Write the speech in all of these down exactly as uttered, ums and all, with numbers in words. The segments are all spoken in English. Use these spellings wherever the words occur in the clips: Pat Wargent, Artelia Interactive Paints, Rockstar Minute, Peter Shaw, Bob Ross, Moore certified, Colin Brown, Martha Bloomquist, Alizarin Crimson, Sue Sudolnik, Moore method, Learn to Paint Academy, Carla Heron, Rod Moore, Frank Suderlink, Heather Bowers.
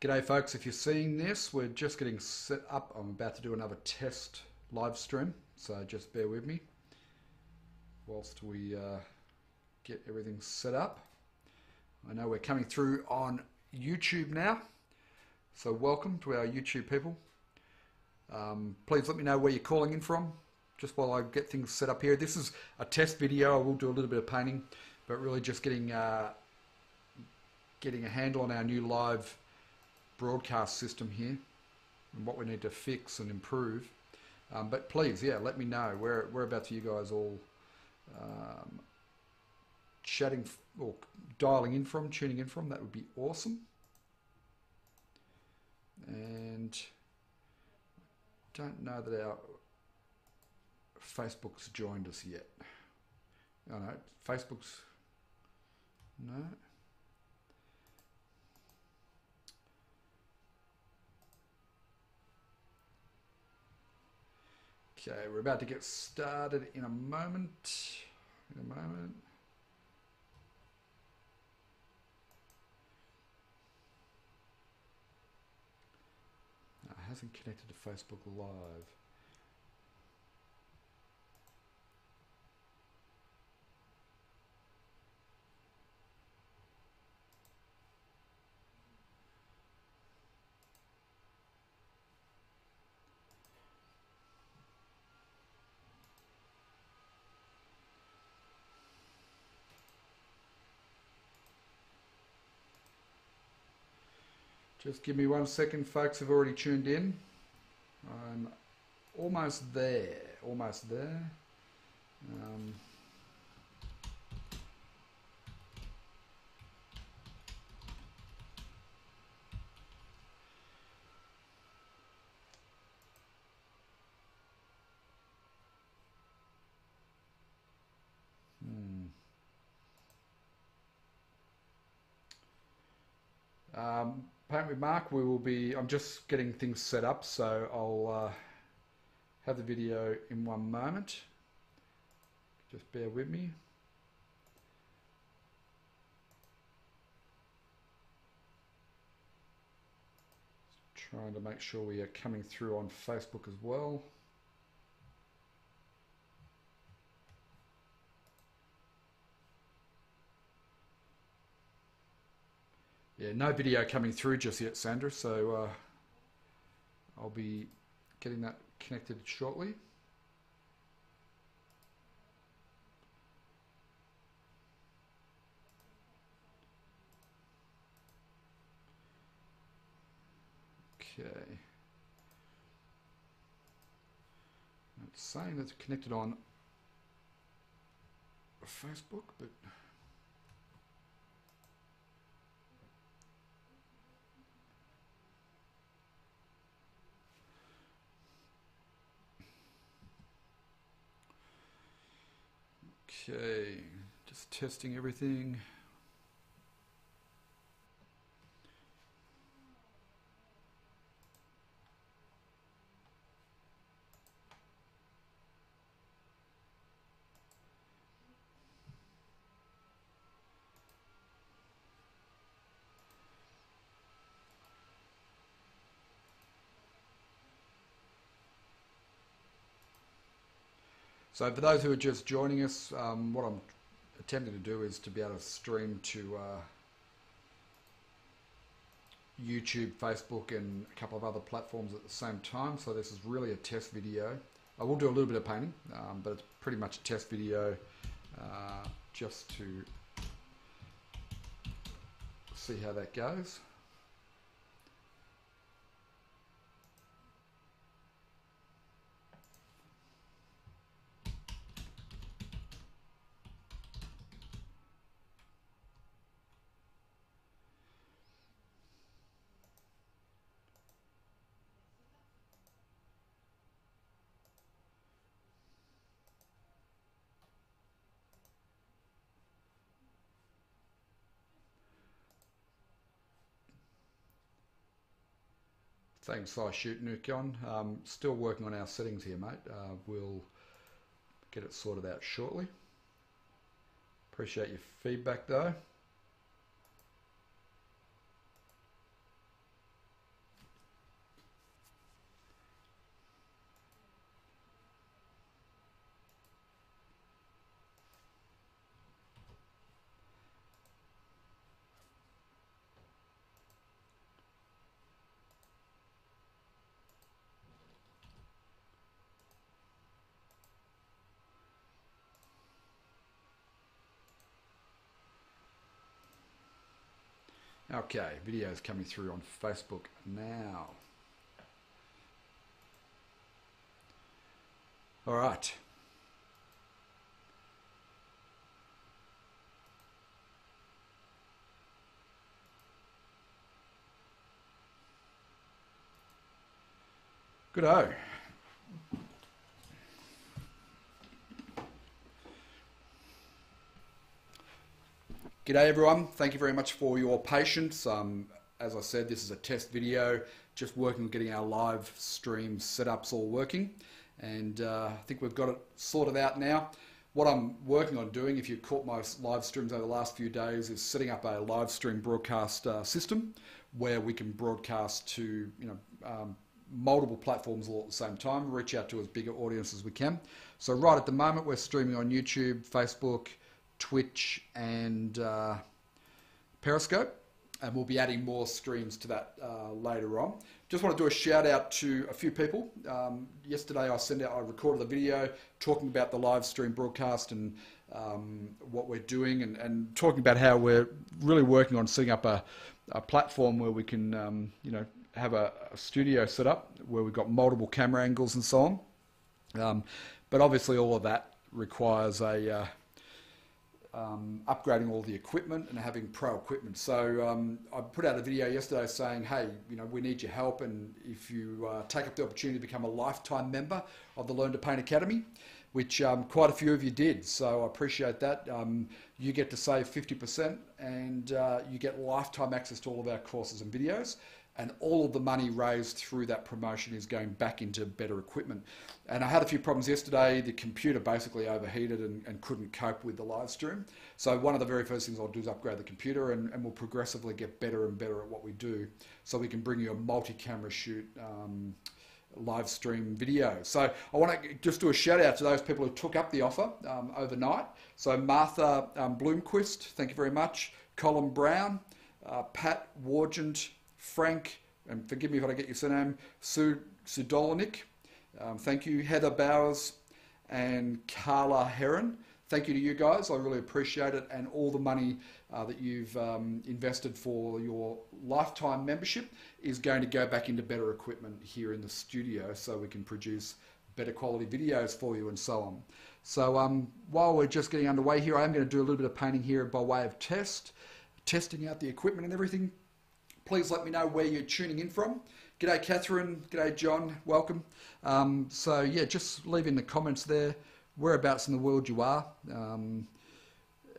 G'day folks, if you're seeing this, we're just getting set up. I'm about to do another test live stream, so just bear with me whilst we uh, get everything set up. I know we're coming through on YouTube now, so welcome to our YouTube people. Um, please let me know where you're calling in from, just while I get things set up here. This is a test video. I will do a little bit of painting, but really just getting, uh, getting a handle on our new live broadcast system here and what we need to fix and improve, um, but please, yeah, let me know where whereabouts you guys all um, chatting or dialing in from, tuning in from. That would be awesome. And I don't know that our Facebook's joined us yet. Oh no, Facebook's no. Okay, we're about to get started in a moment. In a moment. No, it hasn't connected to Facebook Live. Just give me one second, folks. Have already tuned in. I'm almost there, almost there. Um, hmm. Um, Paint with Mark, we will be, I'm just getting things set up, so I'll uh, have the video in one moment. Just bear with me. Just trying to make sure we are coming through on Facebook as well. Yeah, no video coming through just yet, Sandra, so uh, I'll be getting that connected shortly. Okay. It's saying it's connected on Facebook, but... Okay, just testing everything. So for those who are just joining us, um, what I'm attempting to do is to be able to stream to uh, YouTube, Facebook and a couple of other platforms at the same time. So this is really a test video. I will do a little bit of painting, um, but it's pretty much a test video uh, just to see how that goes. Thanks, I shoot Nukon. Um, still working on our settings here, mate. Uh, we'll get it sorted out shortly. Appreciate your feedback, though. Okay, video's coming through on Facebook now. All right. Good-o. G'day everyone, thank you very much for your patience. Um, as I said, this is a test video, just working on getting our live stream setups all working, and uh, I think we've got it sorted out now. What I'm working on doing, if you caught my live streams over the last few days, is setting up a live stream broadcast uh, system where we can broadcast to, you know, um, multiple platforms all at the same time, reach out to as big an audience as we can. So right at the moment we're streaming on YouTube, Facebook, Twitch and uh, Periscope, and we'll be adding more streams to that uh, later on. Just want to do a shout out to a few people. Um, yesterday I sent out, I recorded a video talking about the live stream broadcast and um, what we're doing, and, and talking about how we're really working on setting up a, a platform where we can, um, you know, have a, a studio set up where we've got multiple camera angles and so on. Um, but obviously all of that requires a uh, um, upgrading all the equipment and having pro equipment. So um, I put out a video yesterday saying, hey, you know, we need your help, and if you uh, take up the opportunity to become a lifetime member of the Learn to Paint Academy, which um, quite a few of you did, so I appreciate that. Um, you get to save fifty percent and uh, you get lifetime access to all of our courses and videos, and all of the money raised through that promotion is going back into better equipment. And I had a few problems yesterday. The computer basically overheated and, and couldn't cope with the live stream. So one of the very first things I'll do is upgrade the computer, and, and we'll progressively get better and better at what we do, so we can bring you a multi-camera shoot um, live stream video. So I want to just do a shout out to those people who took up the offer um, overnight. So Martha um, Bloomquist, thank you very much. Colin Brown, uh, Pat Wargent, Frank, and forgive me if I don't get your surname, Sue Sudolnik, um, thank you. Heather Bowers and Carla Heron, thank you to you guys. I really appreciate it, and all the money uh, that you've um, invested for your lifetime membership is going to go back into better equipment here in the studio, so we can produce better quality videos for you and so on. So um, while we're just getting underway here, I am going to do a little bit of painting here by way of test, testing out the equipment and everything. Please let me know where you're tuning in from. G'day Catherine, g'day John, welcome. Um, so yeah, just leave in the comments there whereabouts in the world you are, um,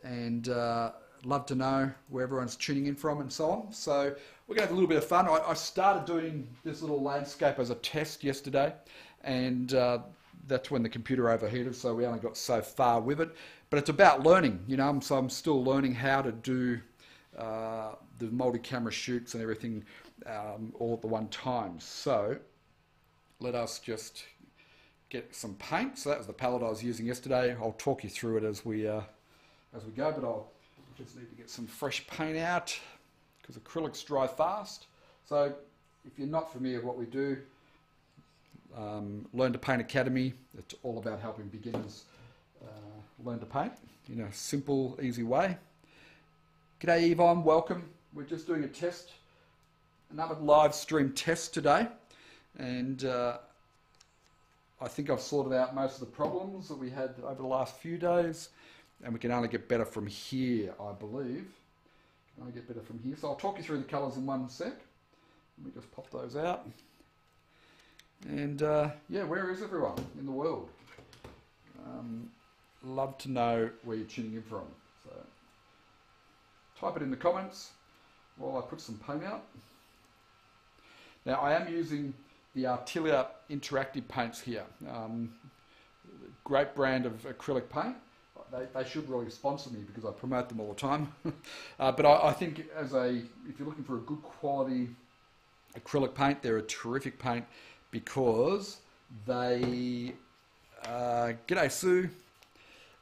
and uh, love to know where everyone's tuning in from and so on. So we're gonna have a little bit of fun. I, I started doing this little landscape as a test yesterday, and uh, that's when the computer overheated, so we only got so far with it. But it's about learning, you know, so I'm still learning how to do Uh, the multi-camera shoots and everything um, all at the one time. So let us just get some paint. So that was the palette I was using yesterday. I'll talk you through it as we uh, as we go, but I'll just need to get some fresh paint out because acrylics dry fast. So if you're not familiar with what we do, um, Learn to Paint Academy, it's all about helping beginners uh, learn to paint in a simple, easy way. G'day Yvonne, welcome. We're just doing a test, another live stream test today, and uh, I think I've sorted out most of the problems that we had over the last few days, and we can only get better from here, I believe. Can only get better from here. So I'll talk you through the colours in one sec. Let me just pop those out. And uh, yeah, where is everyone in the world? Um, love to know where you're tuning in from. So type it in the comments while I put some paint out. Now I am using the Artelia Interactive Paints here. Um, great brand of acrylic paint. They, they should really sponsor me because I promote them all the time. uh, but I, I think as a, if you're looking for a good quality acrylic paint, they're a terrific paint because they, uh, g'day Sue,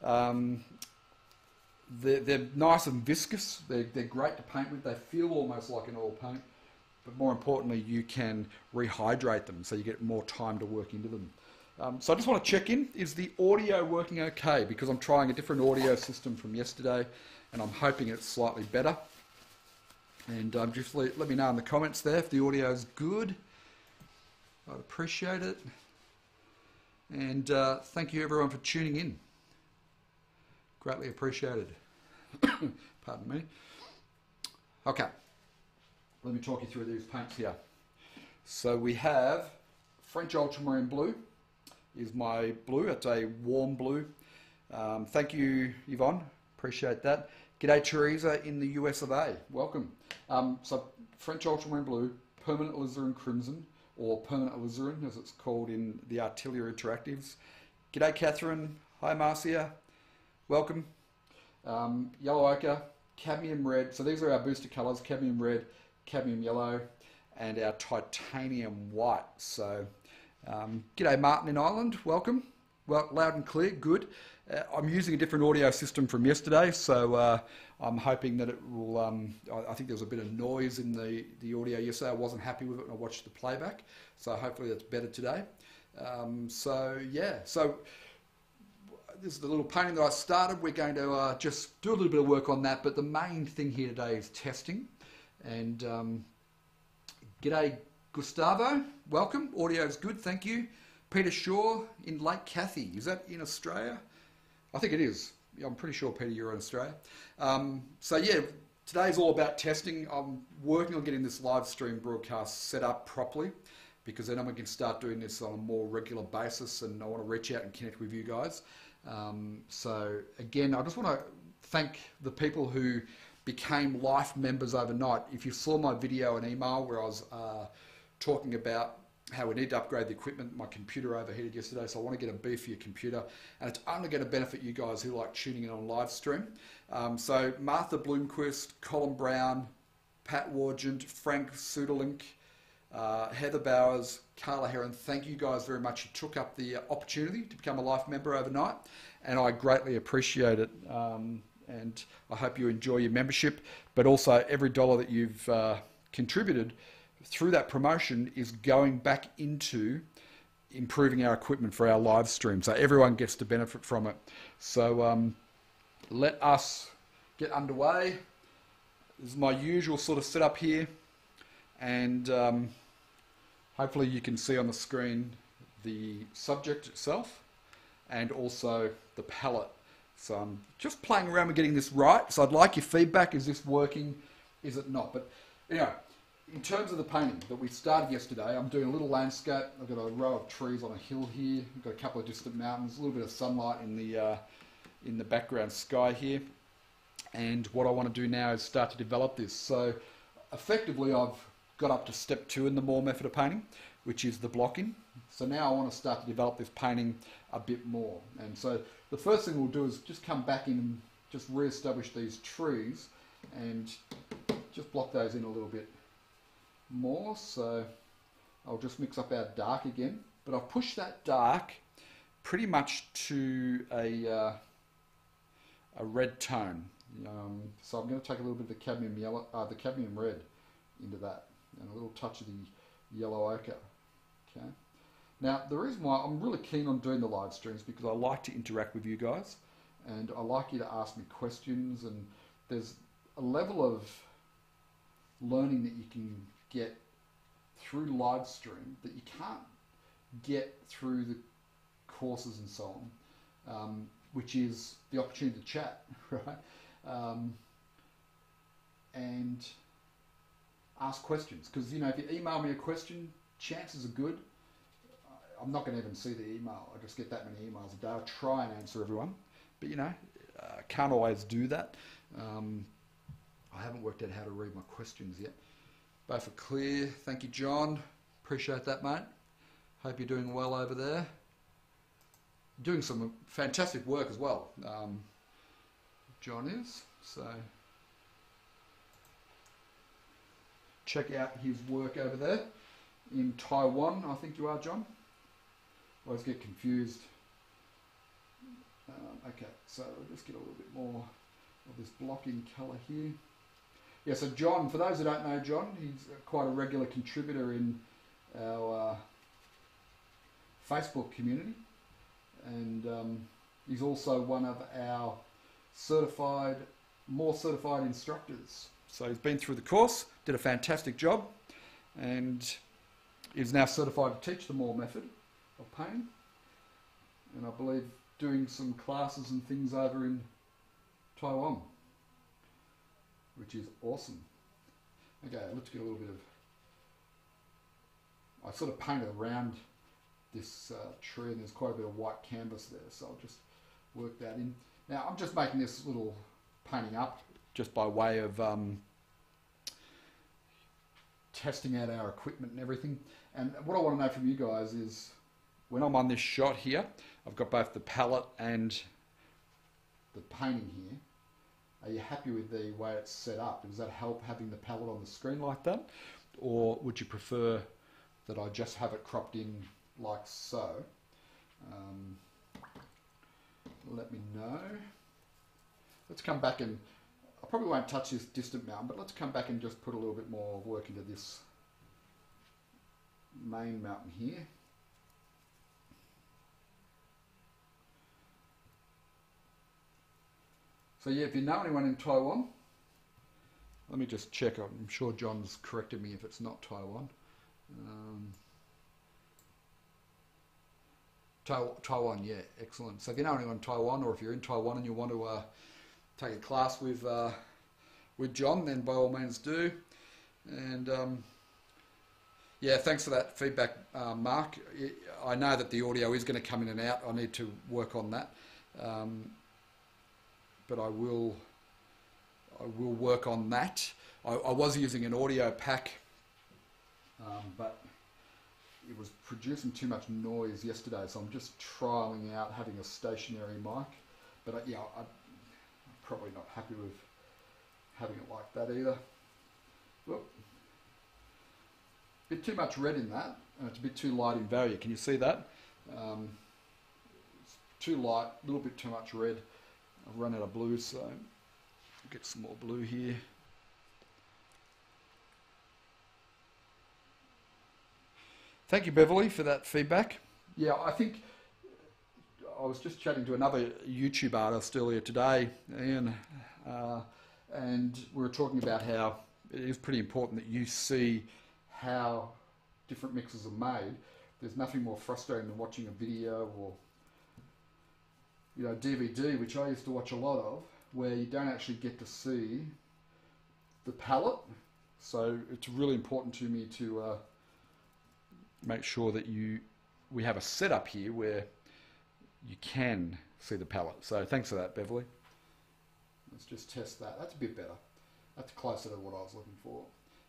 um, They're, they're nice and viscous, they're, they're great to paint with, they feel almost like an oil paint, but more importantly you can rehydrate them so you get more time to work into them. Um, so I just want to check in, is the audio working okay? Because I'm trying a different audio system from yesterday and I'm hoping it's slightly better. And um, just let, let me know in the comments there if the audio is good. I'd appreciate it. And uh, thank you everyone for tuning in. Greatly appreciated. Pardon me. Okay, let me talk you through these paints here. So we have French Ultramarine Blue is my blue. It's a warm blue. Um, thank you, Yvonne. Appreciate that. G'day, Teresa in the U S of A. Welcome. Um, so French Ultramarine Blue, Permanent Alizarin Crimson, or Permanent Alizarin as it's called in the Artelia Interactives. G'day, Catherine. Hi, Marcia. Welcome. Um, yellow Ochre, Cadmium Red. So these are our booster colours, Cadmium Red, Cadmium Yellow, and our Titanium White. So um, g'day, Martin in Ireland. Welcome. Well, loud and clear, good. Uh, I'm using a different audio system from yesterday, so uh, I'm hoping that it will, um, I, I think there was a bit of noise in the, the audio yesterday. I wasn't happy with it when I watched the playback, so hopefully that's better today. Um, so yeah, so this is the little painting that I started. We're going to uh, just do a little bit of work on that, but the main thing here today is testing. And um, g'day, Gustavo, welcome. Audio's good, thank you. Peter Shaw in Lake Cathy, is that in Australia? I think it is. I'm pretty sure, Peter, you're in Australia. Um, so yeah, today's all about testing. I'm working on getting this live stream broadcast set up properly, because then I can start doing this on a more regular basis, and I want to reach out and connect with you guys. Um, so again, I just want to thank the people who became life members overnight. If you saw my video and email where I was uh, talking about how we need to upgrade the equipment. My computer overheated yesterday, so I want to get a beefier computer, and it's only going to benefit you guys who like tuning in on live stream. Um, so Martha Bloomquist, Colin Brown, Pat Wargent, Frank Suderlink, uh, Heather Bowers, Carla Heron, thank you guys very much. You took up the opportunity to become a life member overnight, and I greatly appreciate it. Um, and I hope you enjoy your membership, but also every dollar that you've uh, contributed through that promotion is going back into improving our equipment for our live stream, so everyone gets to benefit from it. So um, let us get underway. This is my usual sort of setup here, and um, hopefully you can see on the screen the subject itself and also the palette. So I'm just playing around with getting this right, so I'd like your feedback. Is this working? Is it not? But anyway, in terms of the painting that we started yesterday, I'm doing a little landscape. I've got a row of trees on a hill here. I've got a couple of distant mountains, a little bit of sunlight in the, uh, in the background sky here. And what I want to do now is start to develop this. So effectively, I've got up to step two in the Moore method of painting, which is the blocking. So now I want to start to develop this painting a bit more. And so the first thing we'll do is just come back in and just re-establish these trees and just block those in a little bit more. So I'll just mix up our dark again, but I've pushed that dark pretty much to a, uh, a red tone. Um, so I'm going to take a little bit of the cadmium yellow, uh, the cadmium red into that, and a little touch of the yellow ochre. Okay. Now the reason why I'm really keen on doing the live streams, because I like to interact with you guys, and I like you to ask me questions, and there's a level of learning that you can get through live stream that you can't get through the courses and so on, um, which is the opportunity to chat, right? Um, and ask questions, because you know, if you email me a question, chances are good I'm not going to even see the email. I just get that many emails a day. I'll try and answer everyone, but you know, I can't always do that. Um, I haven't worked out how to read my questions yet. Both are clear. Thank you, John. Appreciate that, mate. Hope you're doing well over there. Doing some fantastic work as well, um, John is. So check out his work over there in Taiwan. I think you are, John. Always get confused. Um, okay, so let's get a little bit more of this blocking colour here. Yeah, so John, for those who don't know John, he's quite a regular contributor in our uh, Facebook community. And um, he's also one of our certified, Moore certified instructors. So he's been through the course, did a fantastic job, and is now certified to teach the Moore method of painting. And I believe doing some classes and things over in Taiwan, which is awesome. Okay, let's get a little bit of, I sort of painted around this uh, tree, and there's quite a bit of white canvas there, so I'll just work that in. Now I'm just making this little painting up just by way of um, testing out our equipment and everything. And what I want to know from you guys is, when I'm on this shot here, I've got both the palette and the painting here. Are you happy with the way it's set up? Does that help having the palette on the screen like that? Or would you prefer that I just have it cropped in like so? Um, let me know. Let's come back and, I probably won't touch this distant mountain, but let's come back and just put a little bit more work into this main mountain here. So yeah, if you know anyone in Taiwan, let me just check. I'm sure John's corrected me if it's not Taiwan. Um, Taiwan, yeah, excellent. So if you know anyone in Taiwan, or if you're in Taiwan and you want to uh, take a class with uh, with John, then by all means do. And um, yeah, thanks for that feedback, uh, Mark. I know that the audio is going to come in and out. I need to work on that. Um, but I will, I will work on that. I, I was using an audio pack, um, but it was producing too much noise yesterday, so I'm just trialing out having a stationary mic. But I, yeah, I, I'm probably not happy with having it like that either. Look, a bit too much red in that, and it's a bit too light in value. Can you see that? Um, it's too light, a little bit too much red. I've run out of blue, so I'll get some more blue here. Thank you, Beverly, for that feedback. Yeah, I think I was just chatting to another YouTube artist earlier today, Ian, uh, and we were talking about how it is pretty important that you see how different mixes are made. There's nothing more frustrating than watching a video or you know, D V D, which I used to watch a lot of, where you don't actually get to see the palette. So it's really important to me to uh, make sure that you we have a setup here where you can see the palette. So thanks for that, Beverly. Let's just test that. That's a bit better. That's closer to what I was looking for.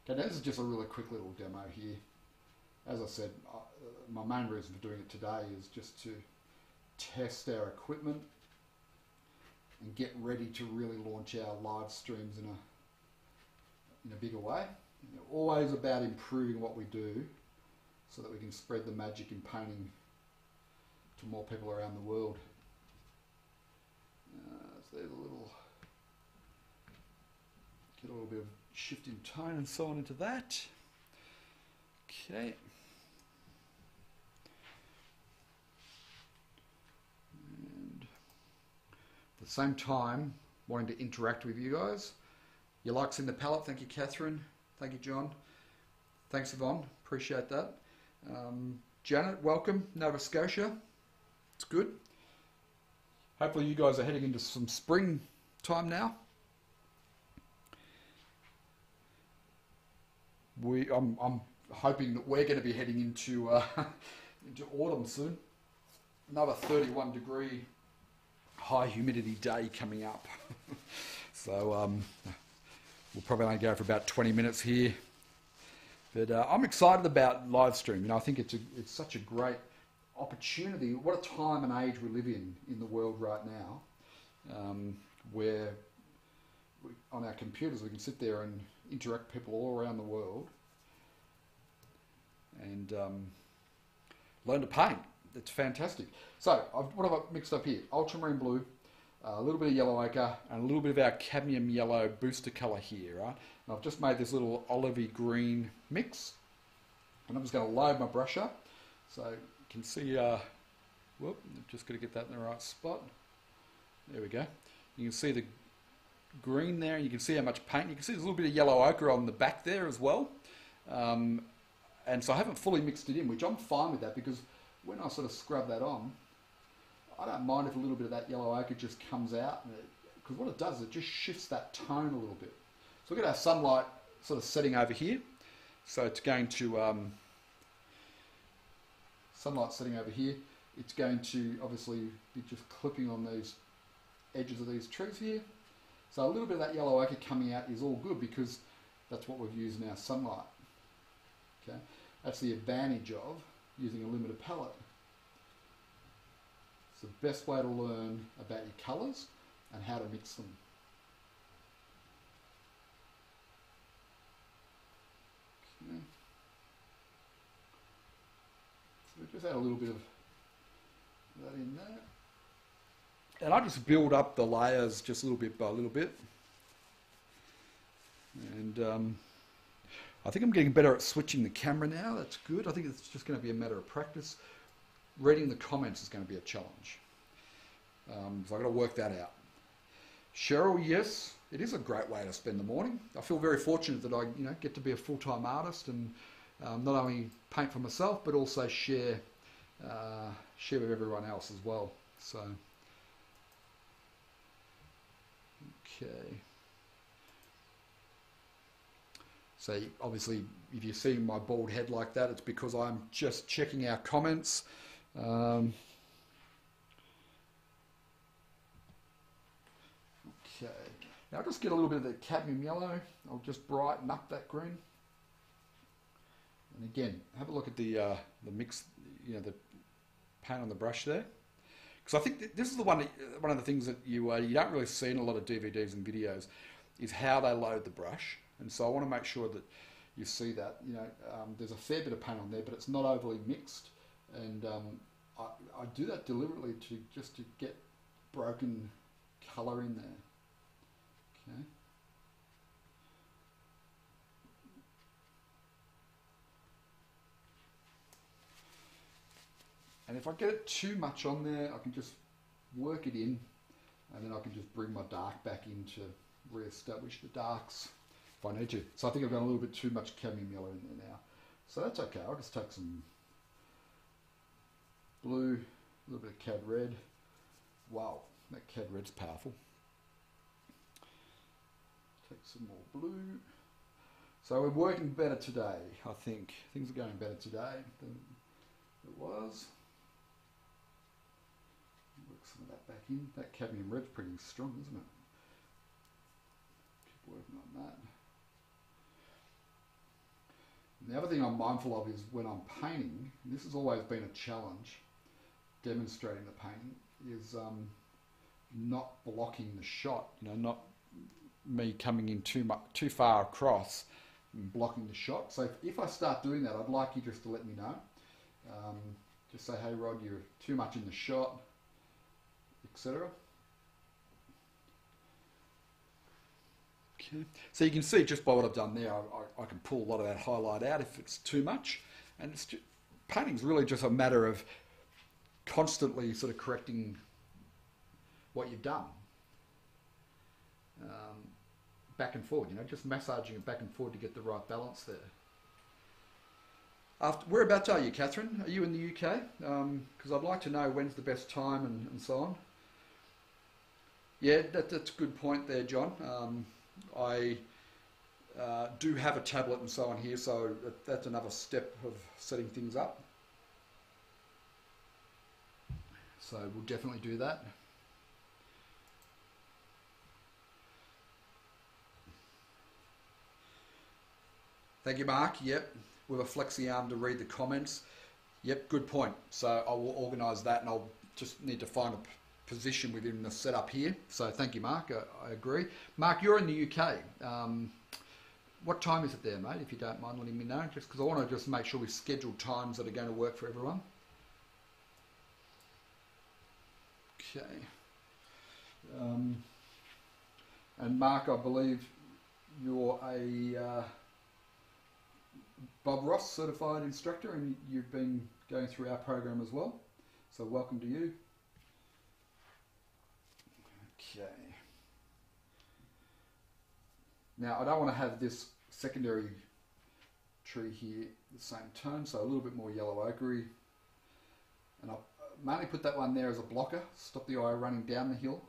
Okay, now this is just a really quick little demo here. As I said, I, my main reason for doing it today is just to test our equipment and get ready to really launch our live streams in a in a bigger way. You know, always about improving what we do so that we can spread the magic in painting to more people around the world. Uh, so there's a little, get a little bit of shift in tone and so on into that. Okay. At the same time, wanting to interact with you guys. You like seeing the palette? Thank you, Catherine. Thank you, John. Thanks, Yvonne. Appreciate that. Um, Janet, welcome. Nova Scotia. It's good. Hopefully you guys are heading into some spring time now. We, I'm, I'm hoping that we're going to be heading into, uh, into autumn soon. Another thirty-one degree high humidity day coming up. So um, we'll probably only go for about twenty minutes here, but uh, I'm excited about live stream. You know, I think it's a, it's such a great opportunity. What a time and age we live in in the world right now, um, where we, on our computers we can sit there and interact with people all around the world and um, learn to paint. It's fantastic. So, I've, what have I mixed up here? Ultramarine blue, uh, a little bit of yellow ochre, and a little bit of our cadmium yellow booster colour here, right? And I've just made this little olivey green mix. And I'm just going to load my brush up. So, you can see, uh, whoop, I'm just going to get that in the right spot. There we go. You can see the green there, and you can see how much paint. You can see there's a little bit of yellow ochre on the back there as well. Um, and so I haven't fully mixed it in, which I'm fine with that, because when I sort of scrub that on, I don't mind if a little bit of that yellow ochre just comes out, because what it does is it just shifts that tone a little bit. So we're going to have sunlight sort of setting over here. So it's going to, um, sunlight setting over here, it's going to obviously be just clipping on these edges of these trees here. So a little bit of that yellow ochre coming out is all good, because that's what we've used in our sunlight. Okay, that's the advantage of using a limited palette. It's the best way to learn about your colours and how to mix them. Okay. So just add a little bit of that in there. And I just build up the layers just a little bit by a little bit. And um, I think I'm getting better at switching the camera now. That's good. I think it's just going to be a matter of practice. Reading the comments is going to be a challenge. Um, so I've got to work that out. Cheryl, yes, it is a great way to spend the morning. I feel very fortunate that I you know, get to be a full-time artist and um, not only paint for myself, but also share, uh, share with everyone else as well. So. Okay. So obviously, if you're seeing my bald head like that, it's because I'm just checking our comments. Um, okay. Now I'll just get a little bit of the cadmium yellow. I'll just brighten up that green. And again, have a look at the uh, the mix, you know, the paint on the brush there. Because I think th this is the one, that, one of the things that you uh, you don't really see in a lot of D V Ds and videos, is how they load the brush. And so I want to make sure that you see that. You know, um, there's a fair bit of paint on there, but it's not overly mixed. And um, I, I do that deliberately to just to get broken colour in there. Okay. And if I get it too much on there, I can just work it in, and then I can just bring my dark back in to re-establish the darks if I need to. So I think I've got a little bit too much cadmium yellow in there now. So that's okay, I'll just take some blue, a little bit of cad red. Wow, that cad red's powerful. Take some more blue. So we're working better today, I think. Things are going better today than it was. Some of that back in. That cadmium red's pretty strong, isn't it? Keep working on that. And the other thing I'm mindful of is when I'm painting, and this has always been a challenge, demonstrating the painting, is um, not blocking the shot. You know, not me coming in too much, too far across and blocking the shot. So if, if I start doing that, I'd like you just to let me know. Um, just say, hey Rod, you're too much in the shot, et cetera. Okay. So you can see just by what I've done there, I, I can pull a lot of that highlight out if it's too much. And it's just, painting's really just a matter of constantly sort of correcting what you've done. Um, back and forward, you know, just massaging it back and forward to get the right balance there. After, whereabouts are you, Catherine? Are you in the U K? Because um, I'd like to know when's the best time and, and so on. Yeah, that, that's a good point there, John. Um, I uh, do have a tablet and so on here, so that, that's another step of setting things up. So we'll definitely do that. Thank you, Mark. Yep. With a flexi arm to read the comments. Yep, good point. So I will organise that, and I'll just need to find a position within the setup here. So thank you, Mark. I, I agree. Mark, you're in the U K. Um, what time is it there, mate? If you don't mind letting me know, just because I want to just make sure we schedule times that are going to work for everyone. Okay. Um, and Mark, I believe you're a Uh, Bob Ross certified instructor, and you've been going through our program as well, so welcome to you. Okay, Now I don't want to have this secondary tree here the same tone, so a little bit more yellow ochre-y. And I'll mainly put that one there as a blocker, stop the eye running down the hill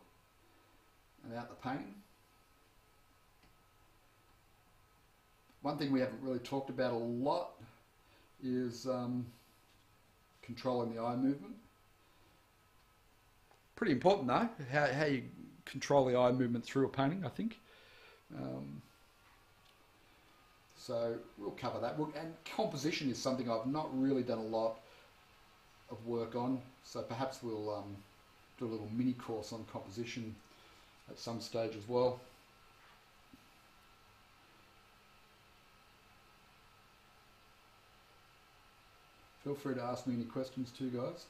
and out the painting. One thing we haven't really talked about a lot is um, controlling the eye movement. Pretty important though, how, how you control the eye movement through a painting, I think. Um, so we'll cover that. We'll, and composition is something I've not really done a lot of work on, so perhaps we'll um, do a little mini course on composition at some stage as well. Feel free to ask me any questions too, guys.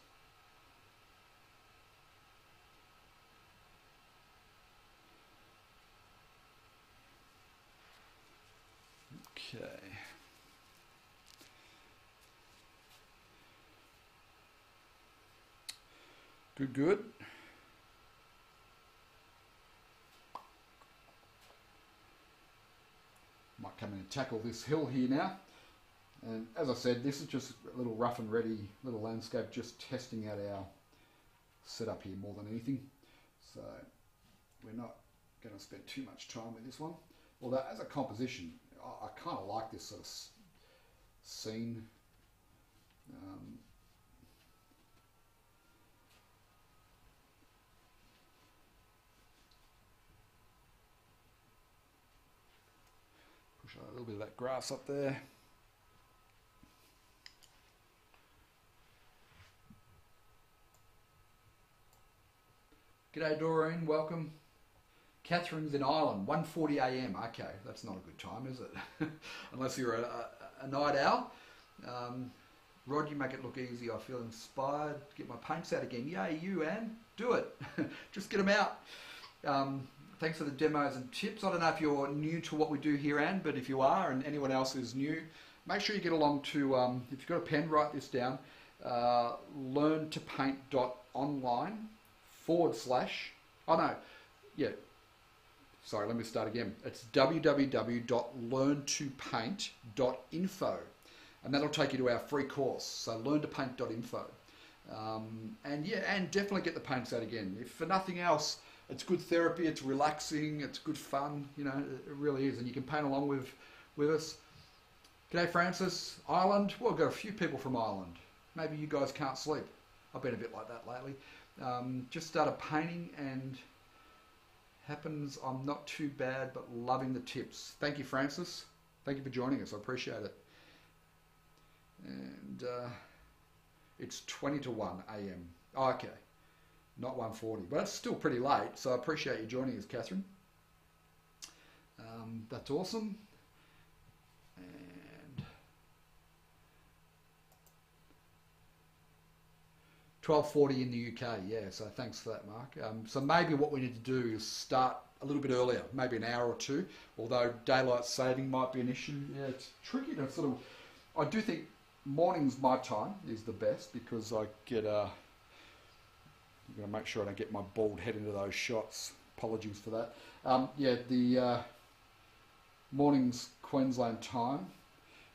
Okay. Good, good. Might come in and tackle this hill here now. And as I said, this is just a little rough and ready little landscape, just testing out our setup here more than anything. So we're not going to spend too much time with this one. Although as a composition, I, I kind of like this sort of scene. Um, push a little bit of that grass up there. G'day Doreen, welcome. Catherine's in Ireland, one forty A M Okay, that's not a good time, is it? Unless you're a, a, a night owl. Um, Rod, you make it look easy. I feel inspired to get my paints out again. Yay, you, Anne. Do it. Just get them out. Um, thanks for the demos and tips. I don't know if you're new to what we do here, Anne, but if you are and anyone else is new, make sure you get along to, um, if you've got a pen, write this down, uh, learn to paint dot online. Forward slash, oh no, yeah, sorry, let me start again. It's w w w dot learn to paint dot info, and that'll take you to our free course, so learn to paint dot info. Um, and yeah, and definitely get the paints out again. If for nothing else, it's good therapy, it's relaxing, it's good fun, you know, it really is, and you can paint along with, with us. G'day Francis, Ireland, well, we've got a few people from Ireland. Maybe you guys can't sleep. I've been a bit like that lately. Um, just started painting and happens I'm not too bad but loving the tips. Thank you Francis, thank you for joining us, I appreciate it. And uh, it's twenty to one A M Oh, okay, not one forty, but it's still pretty late, so I appreciate you joining us, Catherine. Um, that's awesome. twelve forty in the U K, yeah, so thanks for that, Mark. Um, so maybe what we need to do is start a little bit earlier, maybe an hour or two, although daylight saving might be an issue. Yeah, it's tricky to sort of, I do think mornings my time is the best because I get a, I'm gonna make sure I don't get my bald head into those shots, apologies for that. Um, yeah, the uh, morning's Queensland time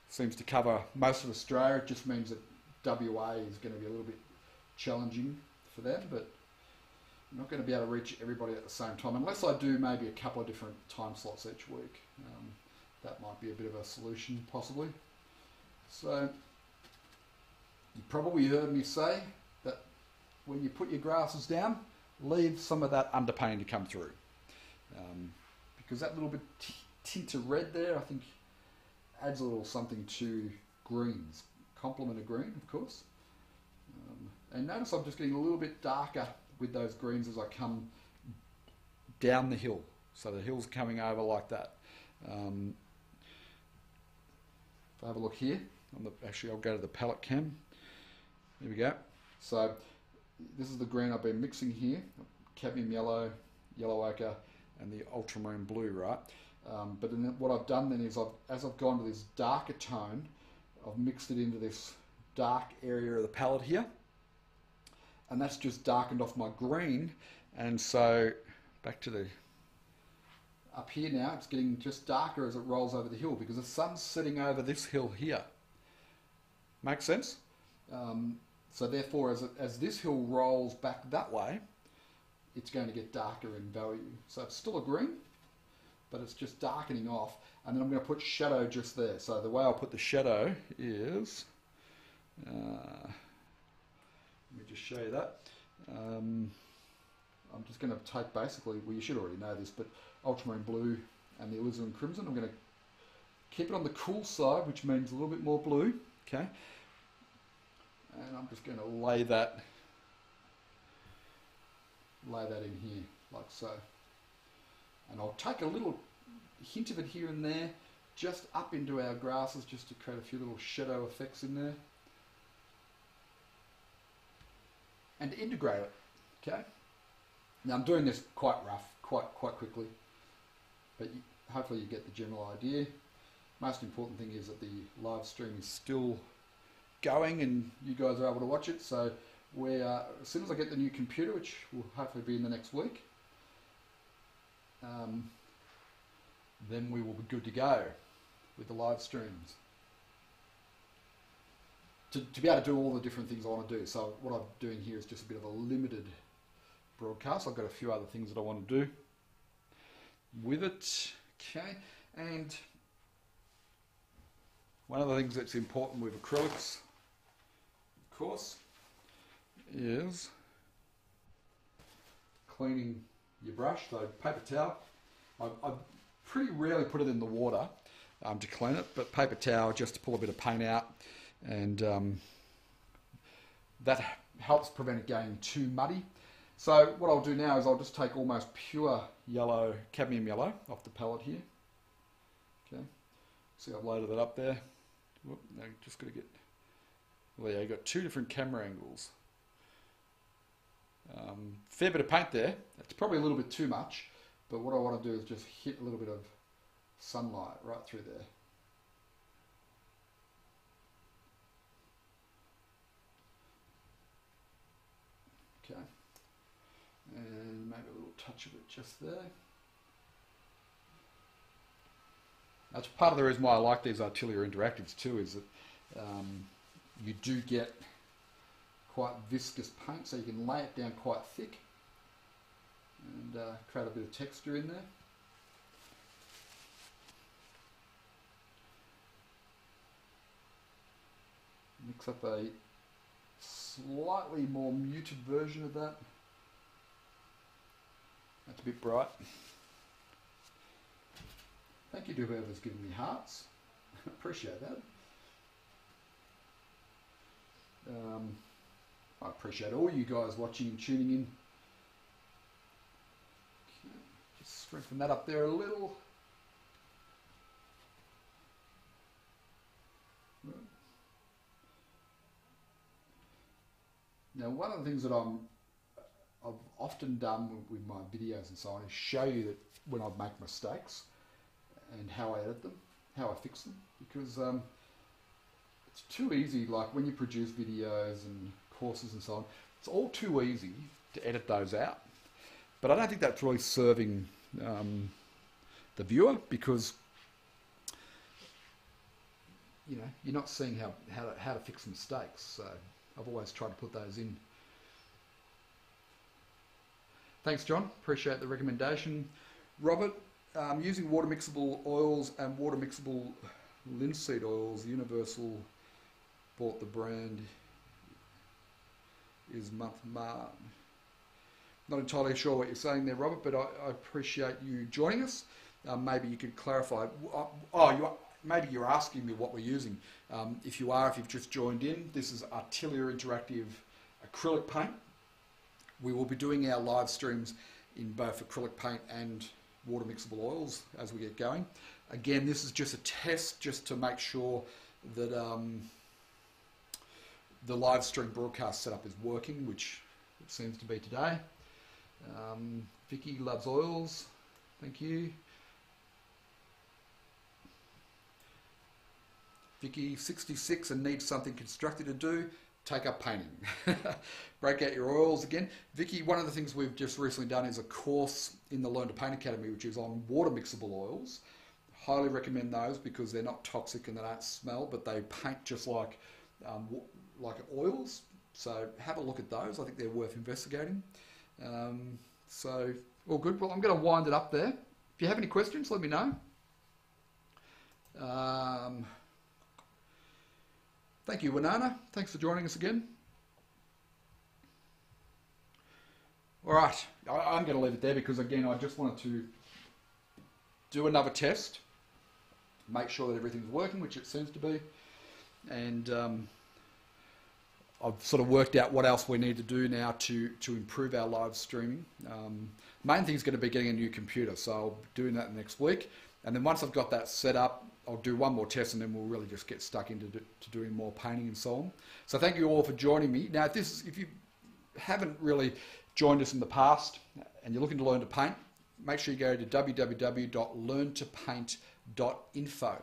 seems to cover most of Australia. It just means that W A is gonna be a little bit challenging for that, but I'm not going to be able to reach everybody at the same time unless I do maybe a couple of different time slots each week. Um, that might be a bit of a solution possibly. So you probably heard me say that when you put your grasses down, leave some of that underpainting to come through, um, because that little bit tint of red there I think adds a little something to greens, complement a green of course. Um, and notice I'm just getting a little bit darker with those greens as I come down the hill. So the hill's coming over like that. Um, if I have a look here, on the, actually I'll go to the palette cam. There we go. So this is the green I've been mixing here. Cadmium yellow, yellow ochre, and the ultramarine blue, right? Um, but then what I've done then is I've, as I've gone to this darker tone, I've mixed it into this dark area of the palette here, and that's just darkened off my green. And so back to the up here now, it's getting just darker as it rolls over the hill because the sun's sitting over this hill here. Makes sense? Um, so therefore, as, it, as this hill rolls back that way, it's going to get darker in value. So it's still a green, but it's just darkening off. And then I'm going to put shadow just there. So the way I'll put the shadow is, uh, let me just show you that. Um, I'm just going to take basically, well you should already know this, but ultramarine blue and the alizarin crimson, I'm going to keep it on the cool side, which means a little bit more blue, okay? And I'm just going to lay that, lay that in here, like so. And I'll take a little hint of it here and there, just up into our grasses, just to create a few little shadow effects in there. And to integrate it, okay? Now I'm doing this quite rough, quite quite quickly, but you, hopefully you get the general idea. Most important thing is that the live stream is still going and you guys are able to watch it. So we are, as soon as I get the new computer, which will hopefully be in the next week, um, then we will be good to go with the live streams. To, to be able to do all the different things I want to do. So what I'm doing here is just a bit of a limited broadcast. I've got a few other things that I want to do with it. Okay, and one of the things that's important with acrylics, of course, is cleaning your brush. So paper towel, I, I pretty rarely put it in the water um, to clean it, but paper towel just to pull a bit of paint out. And um, that helps prevent it getting too muddy. So what I'll do now is I'll just take almost pure yellow, cadmium yellow, off the palette here. Okay, see I've loaded that up there. Whoop, no, just got to get, well yeah, you've got two different camera angles. Um, fair bit of paint there, that's probably a little bit too much, but what I want to do is just hit a little bit of sunlight right through there. Okay, and maybe a little touch of it just there. That's part of the reason why I like these Artelia Interactives too, is that um, you do get quite viscous paint, so you can lay it down quite thick and uh, create a bit of texture in there. Mix up a slightly more muted version of that. That's a bit bright. Thank you to whoever's giving me hearts. Appreciate that. Um, I appreciate all you guys watching and tuning in. Okay, just strengthen that up there a little. Now, one of the things that I'm, I've often done with my videos and so on is show you that when I make mistakes and how I edit them, how I fix them, because um, it's too easy, like when you produce videos and courses and so on, it's all too easy to edit those out. But I don't think that's really serving um, the viewer, because you know, you're not seeing how, how, to, how to fix mistakes. So I've always tried to put those in. Thanks, John. Appreciate the recommendation. Robert, um, using water mixable oils and water mixable linseed oils, Universal bought the brand is month mark. Not entirely sure what you're saying there, Robert, but I, I appreciate you joining us. Uh, maybe you could clarify. Oh, you are, maybe you're asking me what we're using. Um, if you are, if you've just joined in, this is Artelia Interactive acrylic paint. We will be doing our live streams in both acrylic paint and water mixable oils as we get going. Again, this is just a test, just to make sure that um, the live stream broadcast setup is working, which it seems to be today. Um, Vicky loves oils. Thank you. Vicky, sixty-six and needs something constructive to do. take up painting. Break out your oils again. Vicky, one of the things we've just recently done is a course in the Learn to Paint Academy, which is on water mixable oils. Highly recommend those because they're not toxic and they don't smell, but they paint just like, um, like oils. So have a look at those. I think they're worth investigating. Um, so all good. Well, I'm going to wind it up there. If you have any questions, let me know. Um, thank you, Winona. Thanks for joining us again. All right, I'm going to leave it there because, again, I just wanted to do another test, make sure that everything's working, which it seems to be, and um, I've sort of worked out what else we need to do now to, to improve our live streaming. Um, main thing is going to be getting a new computer, so I'll be doing that next week. And then once I've got that set up, I'll do one more test and then we'll really just get stuck into do, to doing more painting and so on. So thank you all for joining me. Now, if, this, if you haven't really joined us in the past and you're looking to learn to paint, make sure you go to w w w dot learn to paint dot info.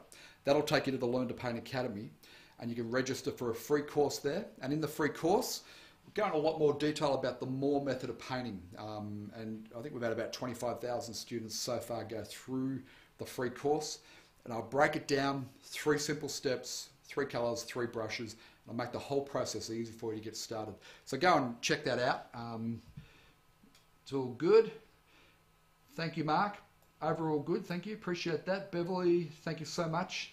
That'll take you to the Learn to Paint Academy and you can register for a free course there. And in the free course, we'll go into a lot more detail about the Moore method of painting. Um, and I think we've had about twenty-five thousand students so far go through the free course. And I'll break it down, three simple steps, three colors, three brushes. And I'll make the whole process easy for you to get started. So go and check that out. Um, it's all good. Thank you, Mark. Overall good, thank you. Appreciate that. Beverly, thank you so much.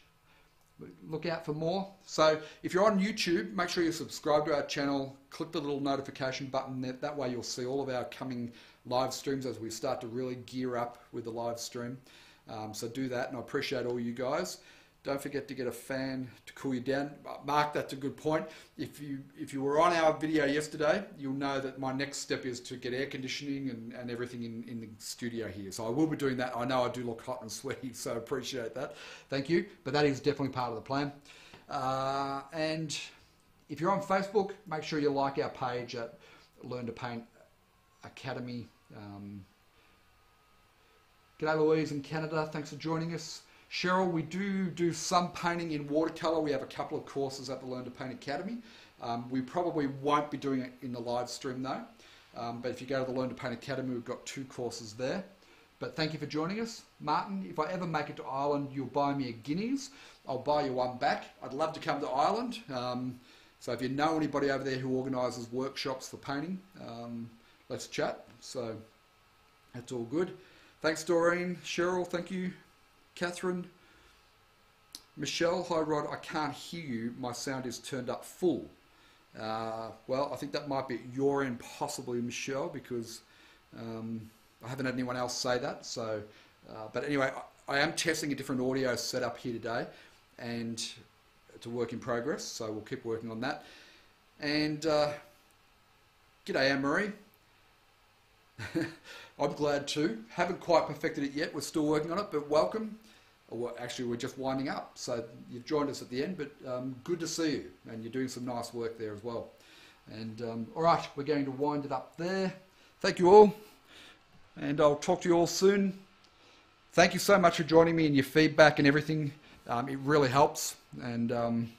Look out for more. So if you're on YouTube, make sure you subscribe to our channel, click the little notification button. That, that way you'll see all of our coming live streams as we start to really gear up with the live stream. Um, so do that, and I appreciate all you guys. Don't forget to get a fan to cool you down. Mark, that's a good point. If you if you were on our video yesterday, you'll know that my next step is to get air conditioning and, and everything in, in the studio here. So I will be doing that. I know I do look hot and sweaty, so appreciate that. Thank you. But that is definitely part of the plan. Uh, and if you're on Facebook, make sure you like our page at Learn to Paint Academy. Um, G'day Louise in Canada, thanks for joining us. Cheryl, we do do some painting in watercolour. We have a couple of courses at the Learn to Paint Academy. Um, we probably won't be doing it in the live stream though. Um, but if you go to the Learn to Paint Academy, we've got two courses there. But thank you for joining us. Martin, if I ever make it to Ireland, you'll buy me a guineas. I'll buy you one back. I'd love to come to Ireland. Um, so if you know anybody over there who organises workshops for painting, um, let's chat. So that's all good. Thanks, Doreen. Cheryl, thank you. Catherine. Michelle, hi, Rod. I can't hear you. My sound is turned up full. Uh, well, I think that might be at your end, possibly, Michelle, because um, I haven't had anyone else say that. So, uh, but anyway, I, I am testing a different audio setup here today, and it's a work in progress, so we'll keep working on that. And uh, g'day, Anne-Marie. I'm glad too. Haven't quite perfected it yet. We're still working on it, but welcome. Well, actually, we're just winding up, so you've joined us at the end, but um, good to see you, and you're doing some nice work there as well. And um, all right, we're going to wind it up there. Thank you all, and I'll talk to you all soon. Thank you so much for joining me and your feedback and everything. Um, it really helps, and um,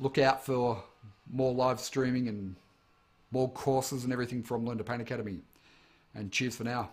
look out for more live streaming and more courses and everything from Learn to Paint Academy. And cheers for now.